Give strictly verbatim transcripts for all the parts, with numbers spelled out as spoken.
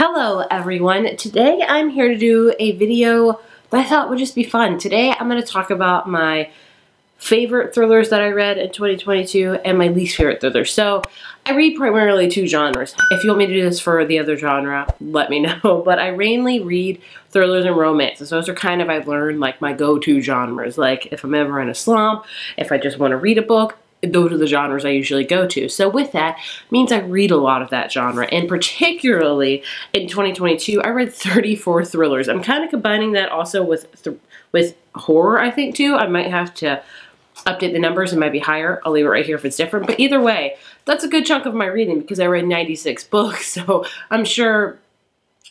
Hello everyone, today I'm here to do a video that I thought would just be fun. Today I'm going to talk about my favorite thrillers that I read in twenty twenty-two and my least favorite thrillers. So I read primarily two genres. If you want me to do this for the other genre, let me know. But I mainly read thrillers and romances. Those are kind of, I've learned, like my go-to genres. Like if I'm ever in a slump, if I just want to read a book, those are the genres I usually go to. So with that, means I read a lot of that genre. And particularly in twenty twenty-two, I read thirty-four thrillers. I'm kind of combining that also with th with horror, I think, too. I might have to update the numbers. It might be higher. I'll leave it right here if it's different. But either way, that's a good chunk of my reading because I read ninety-six books. So I'm sure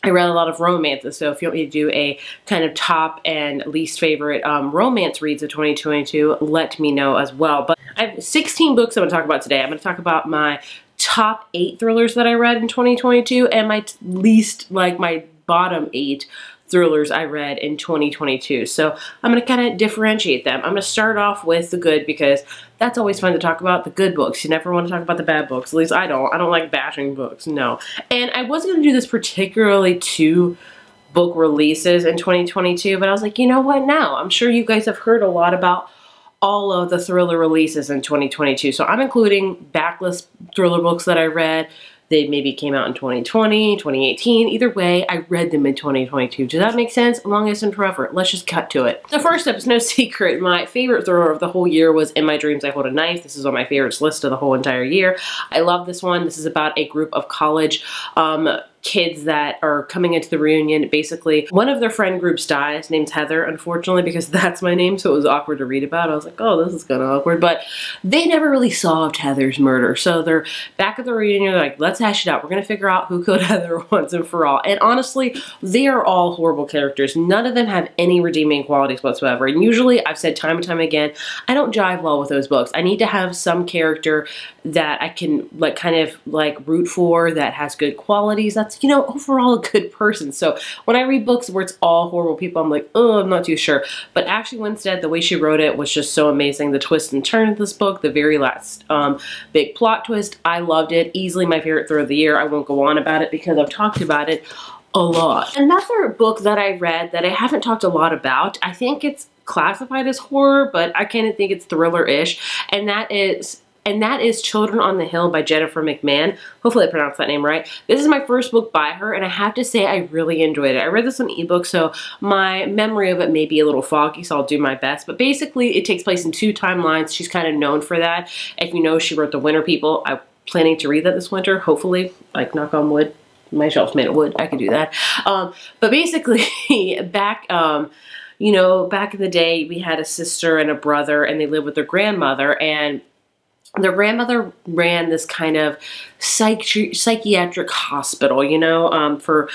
I read a lot of romances, so if you want me to do a kind of top and least favorite um, romance reads of twenty twenty-two, let me know as well. But I have sixteen books I'm going to talk about today. I'm going to talk about my top eight thrillers that I read in twenty twenty-two and my least, like my bottom eight thrillers I read in twenty twenty-two. So I'm going to kind of differentiate them. I'm going to start off with the good because that's always fun to talk about, the good books. You never want to talk about the bad books. At least I don't. I don't like bashing books. No. And I wasn't going to do this particularly to book releases in twenty twenty-two, but I was like, you know what? Now, I'm sure you guys have heard a lot about all of the thriller releases in twenty twenty-two. So I'm including backlist thriller books that I read. They maybe came out in twenty twenty, twenty eighteen. Either way, I read them in twenty twenty-two. Does that make sense? Longest and forever. Let's just cut to it. So first up, it's no secret, my favorite thriller of the whole year was In My Dreams I Hold A Knife. This is on my favorites list of the whole entire year. I love this one. This is about a group of college um, kids that are coming into the reunion. Basically, one of their friend groups dies, named Heather, unfortunately, because that's my name, so it was awkward to read about. I was like, oh, this is kind of awkward, but they never really solved Heather's murder, so they're back at the reunion, they're like, let's hash it out. We're going to figure out who killed Heather once and for all, and honestly, they are all horrible characters. None of them have any redeeming qualities whatsoever, and usually, I've said time and time again, I don't jive well with those books. I need to have some character that I can, like, kind of, like, root for, that has good qualities, that's, you know, overall a good person. So when I read books where it's all horrible people, I'm like, oh, I'm not too sure. But Ashley Winstead, the way she wrote it was just so amazing. The twist and turn of this book, the very last um, big plot twist, I loved it. Easily my favorite thriller of the year. I won't go on about it because I've talked about it a lot. Another book that I read that I haven't talked a lot about, I think it's classified as horror, but I kind of think it's thriller-ish, and that is And that is Children on the Hill by Jennifer McMahon. Hopefully I pronounced that name right. This is my first book by her, and I have to say I really enjoyed it. I read this on ebook, so my memory of it may be a little foggy, so I'll do my best. But basically, it takes place in two timelines. She's kind of known for that. If you know, she wrote The Winter People. I'm planning to read that this winter, hopefully, like knock on wood. My shelf's made of wood. I could do that. Um, but basically, back... Um, you know, back in the day, we had a sister and a brother, and they lived with their grandmother, and their grandmother ran this kind of psychi psychiatric hospital, you know, um, for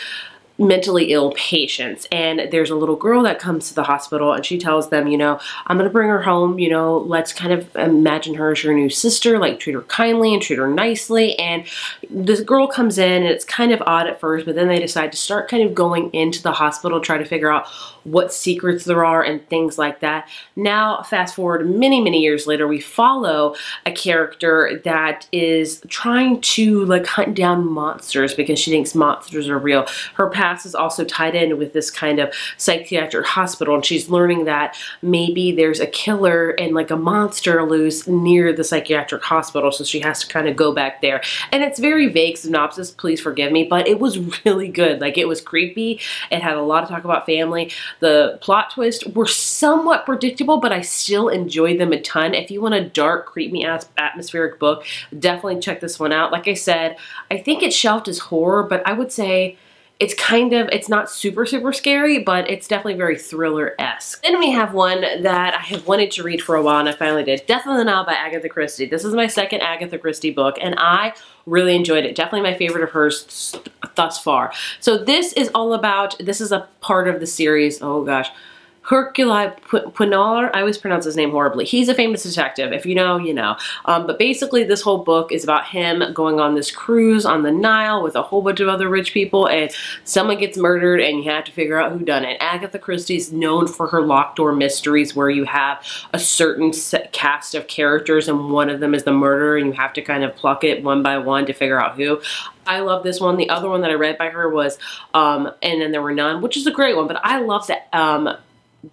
mentally ill patients. And there's a little girl that comes to the hospital and she tells them, you know, I'm going to bring her home, you know, let's kind of imagine her as your new sister, like treat her kindly and treat her nicely. And this girl comes in and it's kind of odd at first, but then they decide to start kind of going into the hospital, try to figure out what secrets there are and things like that. Now, fast forward many, many years later, we follow a character that is trying to like hunt down monsters because she thinks monsters are real. Her past is also tied in with this kind of psychiatric hospital, and she's learning that maybe there's a killer and like a monster loose near the psychiatric hospital, so she has to kind of go back there. And it's very vague synopsis, please forgive me, but it was really good. Like, it was creepy, it had a lot of talk about family. The plot twists were somewhat predictable, but I still enjoyed them a ton. If you want a dark, creepy ass atmospheric book, definitely check this one out. Like I said, I think it's shelved as horror, but I would say it's kind of, it's not super, super scary, but it's definitely very thriller-esque. Then we have one that I have wanted to read for a while, and I finally did. Death on the Nile by Agatha Christie. This is my second Agatha Christie book, and I really enjoyed it. Definitely my favorite of hers thus far. So this is all about, this is a part of the series, oh gosh, Hercule Poirot, I always pronounce his name horribly. He's a famous detective. If you know, you know. Um, but basically this whole book is about him going on this cruise on the Nile with a whole bunch of other rich people, and someone gets murdered and you have to figure out who done it. Agatha Christie is known for her locked door mysteries where you have a certain set cast of characters and one of them is the murderer and you have to kind of pluck it one by one to figure out who. I love this one. The other one that I read by her was um, And Then There Were None, which is a great one, but I love that. Um,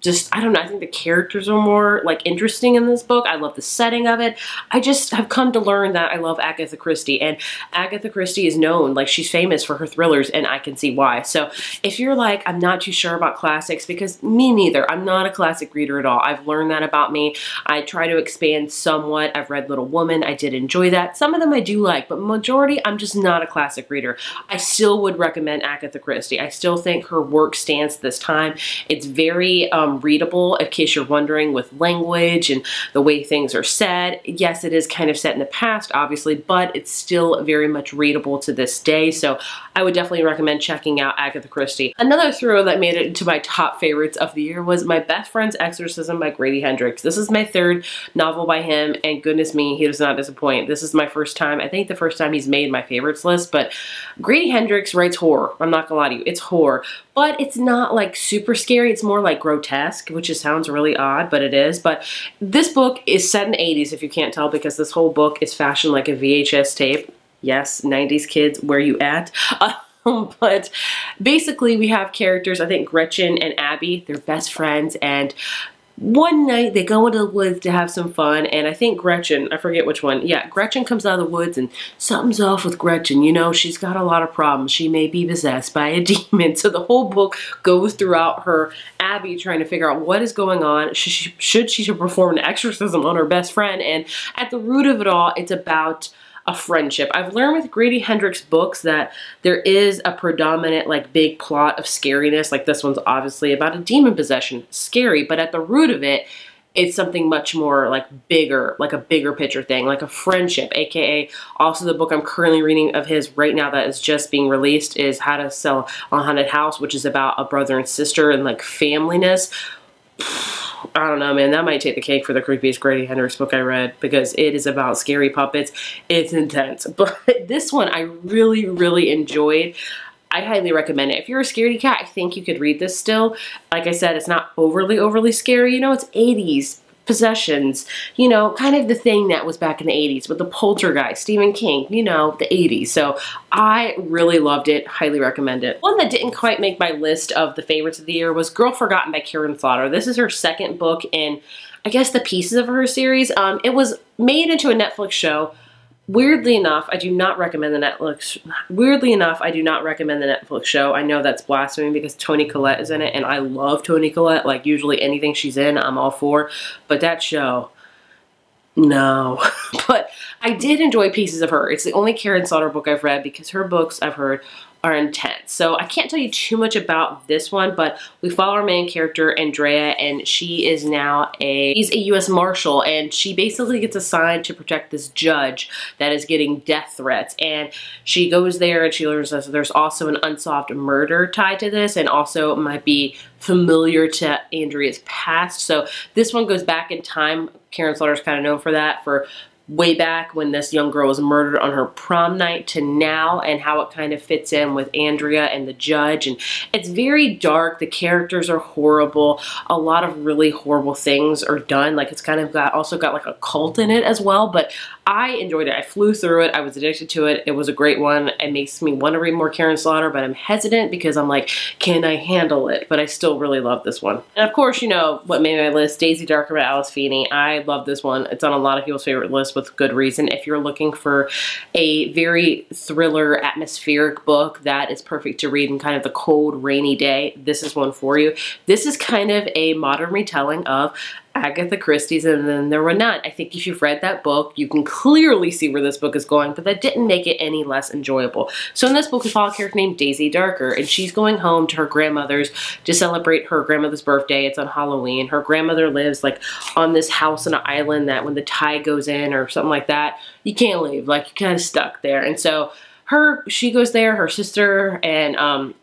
Just, I don't know, I think the characters are more, like, interesting in this book. I love the setting of it. I just have come to learn that I love Agatha Christie, and Agatha Christie is known, like, she's famous for her thrillers, and I can see why. So if you're like, I'm not too sure about classics, because me neither. I'm not a classic reader at all. I've learned that about me. I try to expand somewhat. I've read Little Women. I did enjoy that. Some of them I do like, but majority, I'm just not a classic reader. I still would recommend Agatha Christie. I still think her work stands this time. It's very... Um, Um, readable, in case you're wondering, with language and the way things are said. Yes, it is kind of set in the past, obviously, but it's still very much readable to this day. So I would definitely recommend checking out Agatha Christie. Another thriller that made it into my top favorites of the year was My Best Friend's Exorcism by Grady Hendrix. This is my third novel by him, and goodness me, he does not disappoint. This is my first time, I think the first time he's made my favorites list, but Grady Hendrix writes horror. I'm not gonna lie to you, it's horror, but it's not like super scary. It's more like grotesque, which just sounds really odd, but it is. But this book is set in the eighties, if you can't tell, because this whole book is fashioned like a V H S tape. Yes, nineties kids, where you at? Uh But basically we have characters, I think Gretchen and Abby, they're best friends, and one night they go into the woods to have some fun, and I think Gretchen, I forget which one, yeah, Gretchen comes out of the woods and something's off with Gretchen, you know, she's got a lot of problems, she may be possessed by a demon. So the whole book goes throughout her, Abby trying to figure out what is going on, should she, should she perform an exorcism on her best friend, and at the root of it all, it's about a friendship. I've learned with Grady Hendrix books that there is a predominant like big plot of scariness. Like this one's obviously about a demon possession. Scary, but at the root of it, it's something much more like bigger, like a bigger picture thing, like a friendship, aka also the book I'm currently reading of his right now that is just being released is How to Sell a Haunted House, which is about a brother and sister and like familyness. I don't know, man, that might take the cake for the creepiest Grady Hendrix book I read, because it is about scary puppets. It's intense, but this one I really, really enjoyed. I highly recommend it. If you're a scaredy cat, I think you could read this still. Like I said, it's not overly, overly scary. You know, it's eighties possessions, you know, kind of the thing that was back in the eighties with the poltergeist, Stephen King, you know, the eighties. So I really loved it. Highly recommend it. One that didn't quite make my list of the favorites of the year was Girl Forgotten by Karen Slaughter. This is her second book in, I guess, the pieces of her series. Um, it was made into a Netflix show. Weirdly enough, I do not recommend the Netflix. Weirdly enough, I do not recommend the Netflix show. I know that's blasphemy because Toni Collette is in it, and I love Toni Collette. Like usually, anything she's in, I'm all for. But that show, no. But I did enjoy pieces of her. It's the only Karen Slaughter book I've read because her books I've heard are intense. So I can't tell you too much about this one, but we follow our main character, Andrea, and she is now a, she's a U S Marshal, and she basically gets assigned to protect this judge that is getting death threats. And she goes there and she learns that there's also an unsolved murder tied to this, and also might be familiar to Andrea's past. So this one goes back in time. Karen Slaughter is kind of known for that, for way back when this young girl was murdered on her prom night to now, and how it kind of fits in with Andrea and the judge. And it's very dark. The characters are horrible. A lot of really horrible things are done. Like it's kind of got, also got like a cult in it as well, but I enjoyed it. I flew through it. I was addicted to it. It was a great one. It makes me want to read more Karen Slaughter, but I'm hesitant because I'm like, can I handle it? But I still really love this one. And of course, you know what made my list, Daisy Darker by Alice Feeney. I love this one. It's on a lot of people's favorite lists, with good reason. If you're looking for a very thriller, atmospheric book that is perfect to read in kind of the cold, rainy day, this is one for you. This is kind of a modern retelling of Agatha Christie's And Then There Were None. I think if you've read that book, you can clearly see where this book is going, but that didn't make it any less enjoyable. So in this book, we follow a character named Daisy Darker, and she's going home to her grandmother's to celebrate her grandmother's birthday. It's on Halloween. Her grandmother lives like on this house on an island that when the tide goes in or something like that, you can't leave. Like you're kind of stuck there. And so her, she goes there, her sister and um,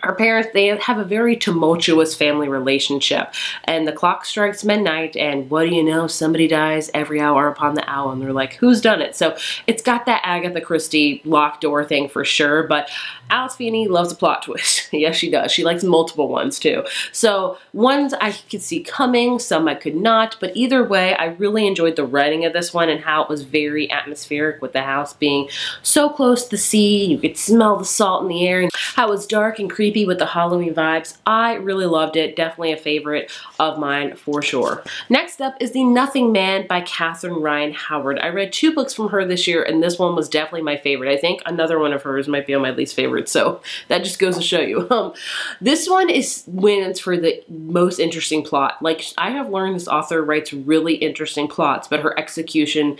Her parents, they have a very tumultuous family relationship, and the clock strikes midnight and what do you know, somebody dies every hour upon the hour, and they're like, who's done it? So it's got that Agatha Christie locked door thing for sure, but Alice Feeney loves a plot twist. Yes, she does. She likes multiple ones too. So ones I could see coming, some I could not, but either way, I really enjoyed the writing of this one and how it was very atmospheric with the house being so close to the sea. You could smell the salt in the air, and how it was dark and creepy with the Halloween vibes. I really loved it. Definitely a favorite of mine for sure. Next up is The Nothing Man by Katherine Ryan Howard. I read two books from her this year and this one was definitely my favorite. I think another one of hers might be on my least favorite, so that just goes to show you. Um, this one is wins for the most interesting plot. Like, I have learned this author writes really interesting plots, but her execution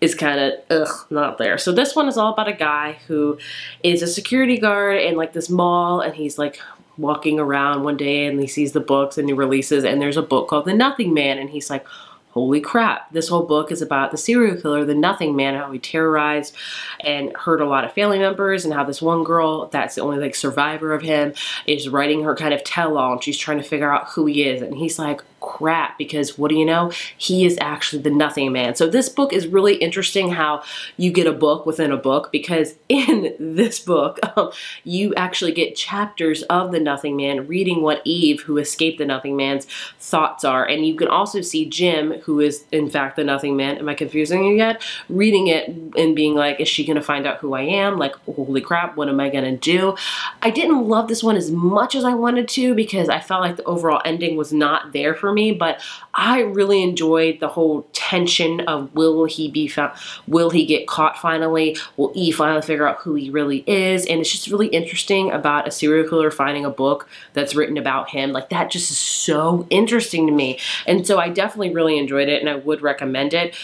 is kind of, ugh, not there. So this one is all about a guy who is a security guard in like this mall, and he's like walking around one day and he sees the books and he releases, and there's a book called The Nothing Man, and he's like, holy crap, this whole book is about the serial killer, The Nothing Man, how he terrorized and hurt a lot of family members, and how this one girl that's the only like survivor of him is writing her kind of tell-all, and she's trying to figure out who he is. And he's like, crap, because what do you know? He is actually the Nothing Man. So this book is really interesting how you get a book within a book, because in this book, um, you actually get chapters of the Nothing Man reading what Eve, who escaped the Nothing Man's, thoughts are. And you can also see Jim, who is in fact the Nothing Man, am I confusing you yet? Reading it and being like, is she gonna find out who I am? Like, holy crap, what am I gonna do? I didn't love this one as much as I wanted to, because I felt like the overall ending was not there for me, but I really enjoyed the whole tension of will he be found, will he get caught finally, will Eve finally figure out who he really is? And it's just really interesting about a serial killer finding a book that's written about him. Like, that just is so interesting to me. And so I definitely really enjoyed it, and I would recommend it.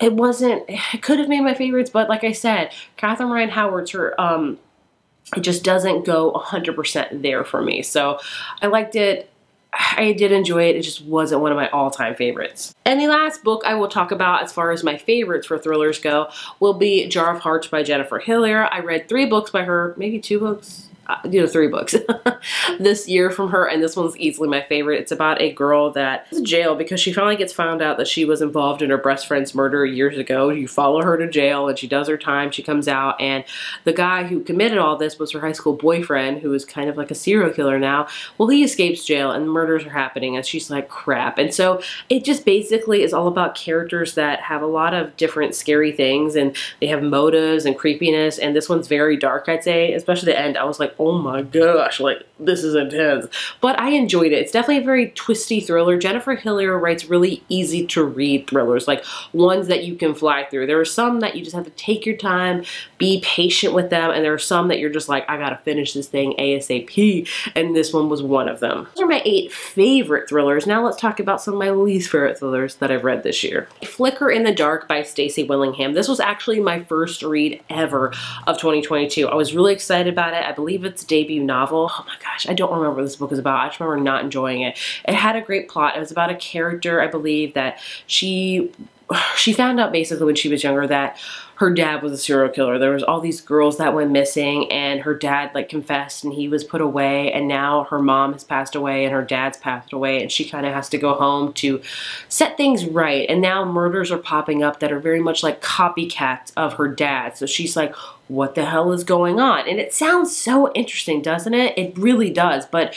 It wasn't, it could have made my favorites, but like I said, Katherine Ryan Howard's, her, um, it just doesn't go one hundred percent there for me. So I liked it. I did enjoy it. It just wasn't one of my all-time favorites. And the last book I will talk about as far as my favorites for thrillers go will be Jar of Hearts by Jennifer Hillier. I read three books by her, maybe two books. Uh, you know, three books this year from her, and this one's easily my favorite. It's about a girl that is in jail because she finally gets found out that she was involved in her best friend's murder years ago. You follow her to jail and she does her time. She comes out, and the guy who committed all this was her high school boyfriend, who is kind of like a serial killer now. Well, he escapes jail and murders are happening, and she's like, crap. And so it just basically is all about characters that have a lot of different scary things, and they have motives and creepiness, and this one's very dark, I'd say, especially the end. I was like, oh my gosh, like, this is intense. But I enjoyed it. It's definitely a very twisty thriller. Jennifer Hillier writes really easy to read thrillers, like ones that you can fly through. There are some that you just have to take your time, be patient with them, and there are some that you're just like, I gotta finish this thing ASAP, and this one was one of them. Those are my eight favorite thrillers. Now let's talk about some of my least favorite thrillers that I've read this year. Flicker in the Dark by Stacey Willingham. This was actually my first read ever of twenty twenty-two. I was really excited about it. I believe its debut novel. Oh my gosh, I don't remember what this book is about. I just remember not enjoying it. It had a great plot. It was about a character, I believe, that she she found out basically when she was younger that her dad was a serial killer. There was all these girls that went missing, and her dad like confessed, and he was put away, and now her mom has passed away and her dad's passed away, and she kind of has to go home to set things right. And now murders are popping up that are very much like copycats of her dad. So she's like, what the hell is going on? And it sounds so interesting, doesn't it? It really does, but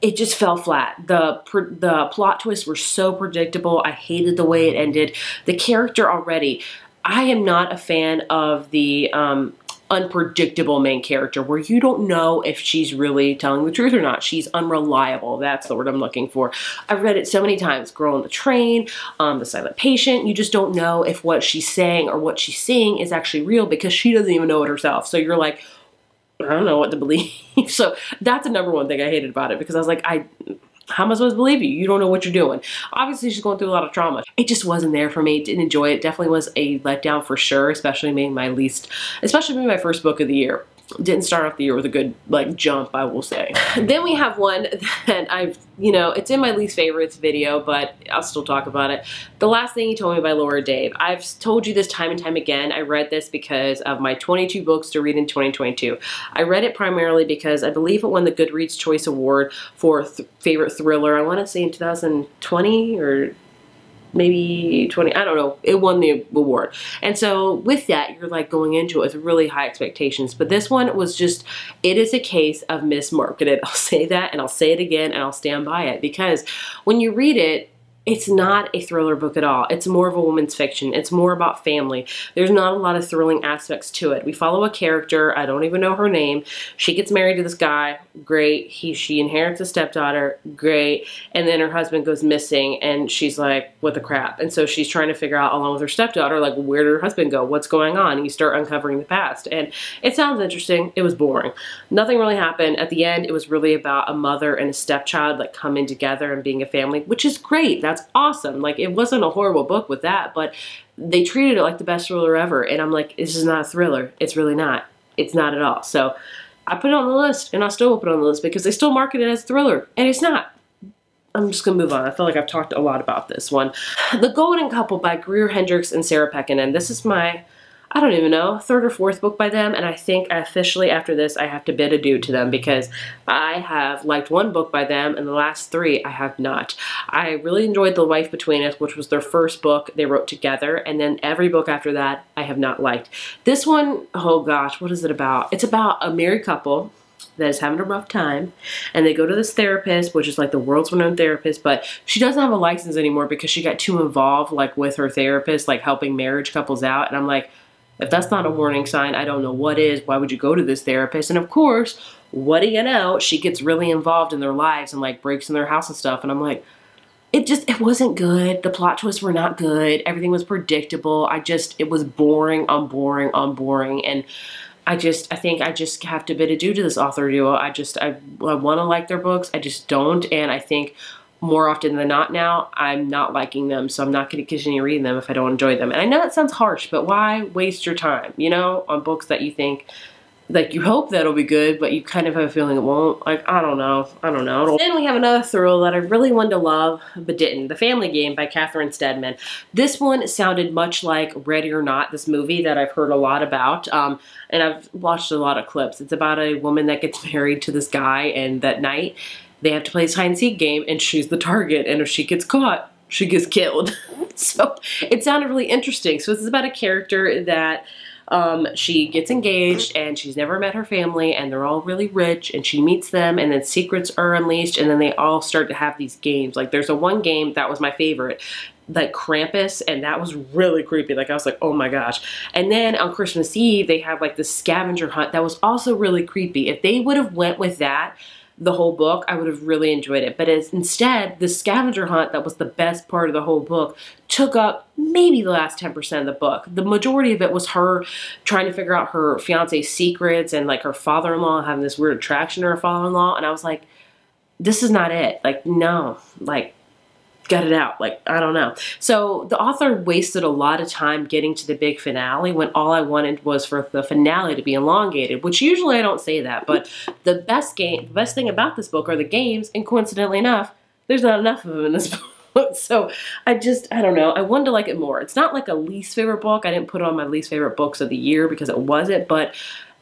it just fell flat. The the plot twists were so predictable. I hated the way it ended. The character already, I am not a fan of the um, unpredictable main character where you don't know if she's really telling the truth or not. She's unreliable. That's the word I'm looking for. I've read it so many times. Girl on the Train, um, The Silent Patient. You just don't know if what she's saying or what she's seeing is actually real, because she doesn't even know it herself. So you're like, I don't know what to believe. So that's the number one thing I hated about it, because I was like, I, how am I supposed to believe you? You don't know what you're doing. Obviously, she's going through a lot of trauma. It just wasn't there for me. Didn't enjoy it. Definitely was a letdown for sure, especially being my least, especially being my first book of the year. didn't start off the year with a good, like, jump, I will say. Then we have one that I've, you know, it's in my least favorites video, but I'll still talk about it. The Last Thing You Told Me by Laura Dave. I've told you this time and time again. I read this because of my twenty-two books to read in twenty twenty-two. I read it primarily because I believe it won the Goodreads Choice Award for th- favorite thriller. I want to say in two thousand twenty or... maybe twenty, I don't know, it won the award. And so with that, you're like going into it with really high expectations. But this one was just, it is a case of mismarketed. I'll say that, and I'll say it again, and I'll stand by it. Because when you read it, it's not a thriller book at all. It's more of a woman's fiction. It's more about family. There's not a lot of thrilling aspects to it. We follow a character. I don't even know her name. She gets married to this guy. Great. He, she inherits a stepdaughter. Great. And then her husband goes missing, and she's like, what the crap? And so she's trying to figure out, along with her stepdaughter, like, where did her husband go? What's going on? And you start uncovering the past. And it sounds interesting. It was boring. Nothing really happened. At the end, it was really about a mother and a stepchild, like, coming together and being a family, which is great. That's awesome. Like, it wasn't a horrible book with that, but they treated it like the best thriller ever, and I'm like, this is not a thriller. It's really not. It's not at all. So I put it on the list, and I still will put it on the list because they still market it as a thriller, and it's not. I'm just going to move on. I feel like I've talked a lot about this one. The Golden Couple by Greer Hendricks and Sarah Pekkanen. This is my, I don't even know, third or fourth book by them, and I think officially after this I have to bid adieu to them because I have liked one book by them and the last three I have not. I really enjoyed The Wife Between Us, which was their first book they wrote together, and then every book after that I have not liked. This one, oh gosh, what is it about? It's about a married couple that is having a rough time, and they go to this therapist, which is like the world's renowned therapist, but she doesn't have a license anymore because she got too involved, like, with her therapist, like, helping marriage couples out, and I'm like, if that's not a warning sign, I don't know what is. Why would you go to this therapist? And of course, what do you know? She gets really involved in their lives and, like, breaks in their house and stuff. And I'm like, it just, it wasn't good. The plot twists were not good. Everything was predictable. I just, it was boring on boring on boring. And I just, I think I just have to bid adieu to this author duo. I just, I, I want to like their books. I just don't. And I think more often than not now, I'm not liking them, so I'm not going to continue reading them if I don't enjoy them. And I know that sounds harsh, but why waste your time, you know, on books that you think, like, you hope that'll be good, but you kind of have a feeling it won't. Like, I don't know. I don't know. Then we have another thriller that I really wanted to love, but didn't. The Family Game by Catherine Steadman. This one sounded much like Ready or Not, this movie that I've heard a lot about, um, and I've watched a lot of clips. It's about a woman that gets married to this guy, and that night, they have to play this hide-and-seek game, and she's the target. And if she gets caught, she gets killed. So it sounded really interesting. So this is about a character that um, she gets engaged, and she's never met her family, and they're all really rich, and she meets them, and then secrets are unleashed, and then they all start to have these games. Like, there's a one game that was my favorite, like Krampus, and that was really creepy. Like, I was like, oh my gosh. And then on Christmas Eve, they have, like, this scavenger hunt that was also really creepy. If they would have went with that the whole book, I would have really enjoyed it. But as, instead, the scavenger hunt that was the best part of the whole book took up maybe the last ten percent of the book. The majority of it was her trying to figure out her fiance's secrets and, like, her father-in-law having this weird attraction to her father-in-law. And I was like, this is not it. Like, no. Like, gut it out. Like, I don't know. So the author wasted a lot of time getting to the big finale when all I wanted was for the finale to be elongated, which usually I don't say that, but the best game, the best thing about this book are the games, and coincidentally enough, there's not enough of them in this book. So I just, I don't know. I wanted to like it more. It's not like a least favorite book. I didn't put it on my least favorite books of the year because it wasn't, but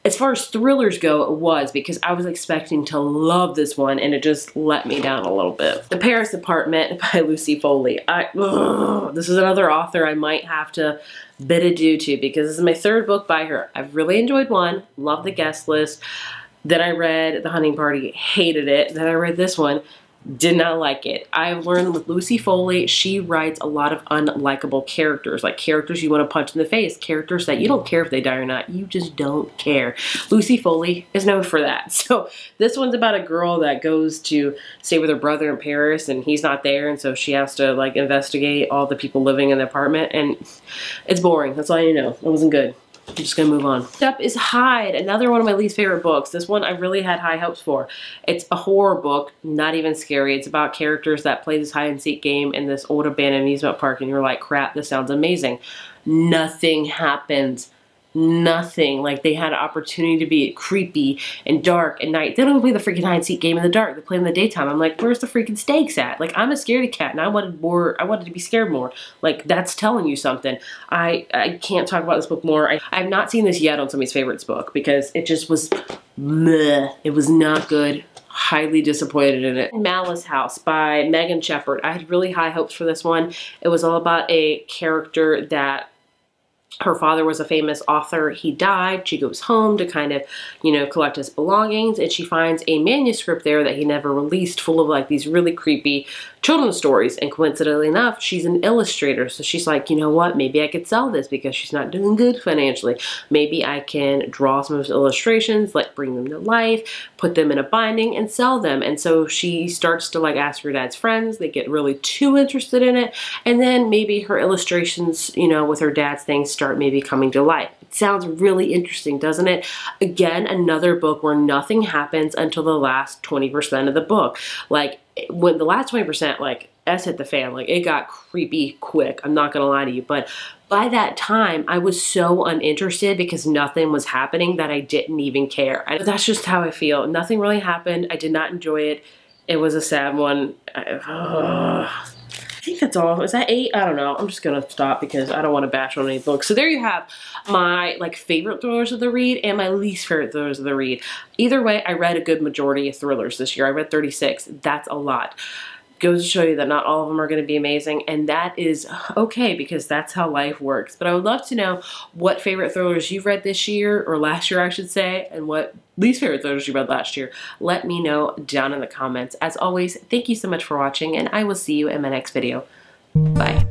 as far as thrillers go, it was, because I was expecting to love this one, and it just let me down a little bit. The Paris Apartment by Lucy Foley. I, ugh, this is another author I might have to bid adieu to because this is my third book by her. I've really enjoyed one, loved The Guest List. Then I read The Hunting Party, hated it. Then I read this one, did not like it. I've learned with Lucy Foley, she writes a lot of unlikable characters, like characters you want to punch in the face, characters that you don't care if they die or not. You just don't care. Lucy Foley is known for that. So this one's about a girl that goes to stay with her brother in Paris, and he's not there, and so she has to, like, investigate all the people living in the apartment, and it's boring. That's all you know. It wasn't good. I'm just going to move on. Next up is Hide, another one of my least favorite books. This one I really had high hopes for. It's a horror book, not even scary. It's about characters that play this hide-and-seek game in this old abandoned amusement park, and you're like, crap, this sounds amazing. Nothing happens. nothing. Like, they had an opportunity to be creepy and dark at night. They don't play the freaking hide and seek game in the dark. They play in the daytime. I'm like, where's the freaking stakes at? Like, I'm a scaredy cat, and I wanted more. I wanted to be scared more. Like, that's telling you something. I, I can't talk about this book more. I, I've not seen this yet on somebody's favorites book because it just was meh. It was not good. Highly disappointed in it. Malice House by Megan Shepherd. I had really high hopes for this one. It was all about a character that her father was a famous author. He died. She goes home to kind of, you know, collect his belongings, and she finds a manuscript there that he never released full of like these really creepy children's stories. And coincidentally enough, she's an illustrator. So she's like, you know what? Maybe I could sell this because she's not doing good financially. Maybe I can draw some of those illustrations, like bring them to life, put them in a binding and sell them. And so she starts to like ask her dad's friends. They get really too interested in it. And then maybe her illustrations, you know, with her dad's things start maybe coming to life. It sounds really interesting, doesn't it? Again, another book where nothing happens until the last twenty percent of the book. Like, when the last twenty percent, like, S hit the fan. Like, it got creepy quick. I'm not gonna lie to you. But by that time, I was so uninterested because nothing was happening that I didn't even care. And that's just how I feel. Nothing really happened. I did not enjoy it. It was a sad one. I, uh... I think that's all. Is that eight? I don't know. I'm just gonna stop because I don't want to bash on any books. So there you have my like favorite thrillers of the read and my least favorite thrillers of the read. Either way, I read a good majority of thrillers this year. I read thirty-six. That's a lot. Goes to show you that not all of them are going to be amazing, and that is okay because that's how life works. But I would love to know what favorite thrillers you've read this year, or last year I should say, and what least favorite thrillers you read last year. Let me know down in the comments. As always, thank you so much for watching, and I will see you in my next video. Bye.